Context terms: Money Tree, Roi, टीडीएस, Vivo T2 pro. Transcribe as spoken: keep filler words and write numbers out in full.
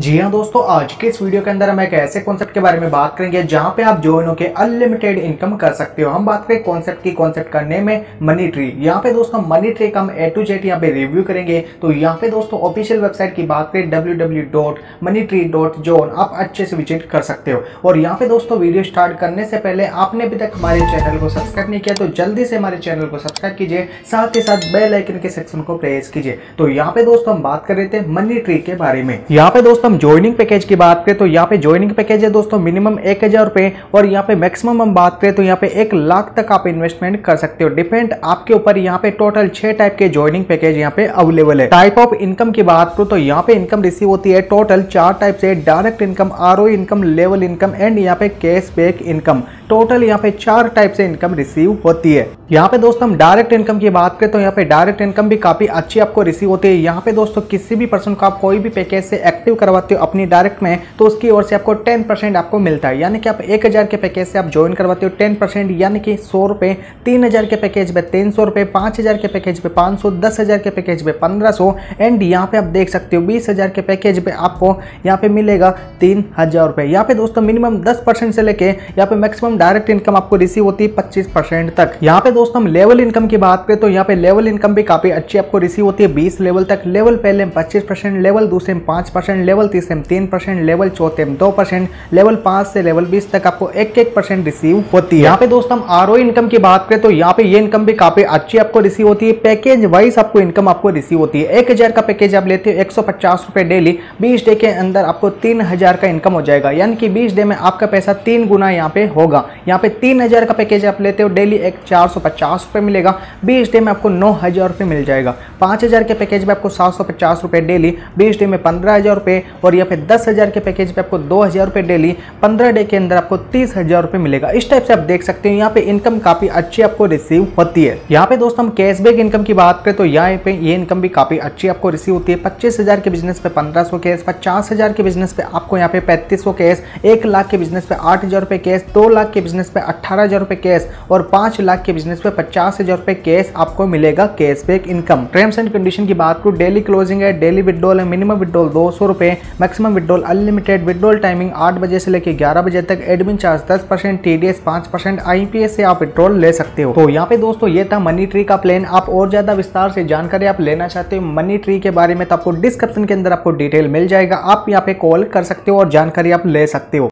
जी हाँ दोस्तों, आज के इस वीडियो के अंदर हम एक ऐसे कॉन्सेप्ट के बारे में बात करेंगे जहां पे आप जॉइन होकर अनलिमिटेड इनकम कर सकते हो। हम बात करें कॉन्सेप्ट की, कॉन्सेप्ट करने में मनी ट्री। यहाँ पे दोस्तों मनी ट्री का हम ए टू जेड यहाँ पे रिव्यू करेंगे। तो यहाँ पे दोस्तों ऑफिशियल वेबसाइट की बात करें W W W dot money tree dot com, आप अच्छे से विजिट कर सकते हो। और यहाँ पे दोस्तों वीडियो स्टार्ट करने से पहले आपने अभी तक हमारे चैनल को सब्सक्राइब नहीं किया तो जल्दी से हमारे चैनल को सब्सक्राइब कीजिए, साथ ही साथ बेल आइकन के सेक्शन को प्रेस कीजिए। तो यहाँ पे दोस्तों हम बात कर रहे थे मनी ट्री के बारे में। यहाँ पे दोस्तों हम ज्वाइनिंग पैकेज की बात करें तो यहाँ पे ज्वाइनिंग पैकेज है दोस्तों मिनिमम एक हजार रुपए और यहाँ पे मैक्सिमम हम बात करें तो यहाँ पे एक लाख तक आप इन्वेस्टमेंट कर सकते हो। डिपेंड आपके ऊपर। यहाँ पे टोटल छह टाइप के ज्वाइनिंग पैकेज यहाँ पे अवेलेबल है। टाइप ऑफ इनकम की बात करूँ तो यहाँ पे इनकम रिसीव होती है टोटल चार टाइप से, direct income, RO income, level income and यहाँ पे कैशबैक इनकम। टोटल यहाँ पे चार टाइप से इनकम रिसीव होती है। यहाँ पे दोस्तों हम डायरेक्ट इनकम की बात करें तो यहाँ पे डायरेक्ट इनकम भी काफी अच्छी आपको रिसीव होती है। यहाँ पे दोस्तों किसी भी पर्सन को आप कोई भी पैकेज से एक्टिव करवाते हो अपनी डायरेक्ट में तो उसकी ओर से आपको दस परसेंट आपको मिलता है। यानी कि आप एक हजार के पैकेज से आप ज्वाइन करवाते हो दस परसेंट यानी कि सौ रुपये, तीन हजार के पैकेज पे तीन सौ रुपये, पाँच हजार के पैकेज पे पाँच सौ, दस हजार के पैकेज पे पंद्रह सौ एंड यहाँ पे आप देख सकते हो बीस हजार के पैकेज पे आपको यहाँ पे मिलेगा तीन हजार रुपये। यहाँ पे दोस्तों मिनिमम दस परसेंट से लेके यहाँ पे मैक्सिमम डायरेक्ट इनकम आपको रिसीव होती है पच्चीस परसेंट तक। यहाँ पे दोस्तों हम लेवल इनकम की बात करें तो यहाँ पे लेवल इनकम भी काफी अच्छी आपको रिसीव होती है बीस लेवल तक। लेवल पहले में पच्चीस परसेंट, लेवल दूसरे में पाँच परसेंट, लेवल तीसरे में तीन परसेंट, लेवल चौथे में दो परसेंट, लेवल पाँच से लेवल बीस तक आपको एक एक परसेंट रिसीव होती है। यहाँ पे दोस्तों हम आरओ इनकम की बात करें तो यहाँ पे ये इनकम भी काफी अच्छी आपको रिसीव होती है। पैकेज वाइज आपको इनकम आपको रिसीव होती है। एक हजार का पैकेज आप लेते हो एक सौ पचास रुपये डेली, बीस डे के अंदर आपको तीन हजार का इनकम हो जाएगा। यानी कि बीस डे में आपका पैसा तीन गुना यहाँ पे होगा। यहाँ पे तीन हजार का पैकेज आप लेते हो डेली एक चार सौ पचास रुपये मिलेगा, बीस डे में आपको नौ हजार रुपये मिल जाएगा। पाँच हजार के पैकेज में आपको सात सौ पचास रुपये डेली, बीस डे में पंद्रह हजार रुपये और यहाँ पे दस हजार के पैकेज पे आपको दो हजार रुपये डेली, पंद्रह डे के अंदर आपको तीस हजार रुपये मिलेगा। इस टाइप से आप देख सकते हो यहाँ पे इनकम काफी अच्छी आपको रिसीव होती है। यहाँ पे दोस्तों हम कैशबैक इनकम की बात करें तो यहाँ पे ये इनकम भी काफी अच्छी आपको रिसीव होती है। पच्चीस हजार के बिजनेस पे पंद्रह सौ कैश, पचास हजार के बिजनेस पे आपको यहाँ पे पैंतीस सौ कैश, एक लाख के बिजनेस पे आठ हजार रुपये कैश, दो लाख के बिजनेस पे अट्ठारह हजार रुपये कैश और पांच लाख के बिजनेस पे पचास हजार रुपये कैश आपको मिलेगा cashback income. Terms and condition की बात करूँ डेली क्लोजिंग है, डेली विड्रॉल है, मिनिमम विड्रॉल दो सौ रुपये, maximum withdrawal unlimited, withdrawal timing आठ बजे से लेकर ग्यारह बजे तक, एडमिन चार्ज दस परसेंट, टीडीएस पाँच परसेंट, आईपीएस से आप विड्रॉल ले सकते हो। तो यहाँ पे दोस्तों ये था मनी ट्री का प्लान। आप और ज्यादा विस्तार से जानकारी आप लेना चाहते हो मनी ट्री के बारे में तो आपको डिस्क्रिप्शन के अंदर आपको डिटेल मिल जाएगा। आप यहाँ पे कॉल कर सकते हो और जानकारी आप ले सकते हो।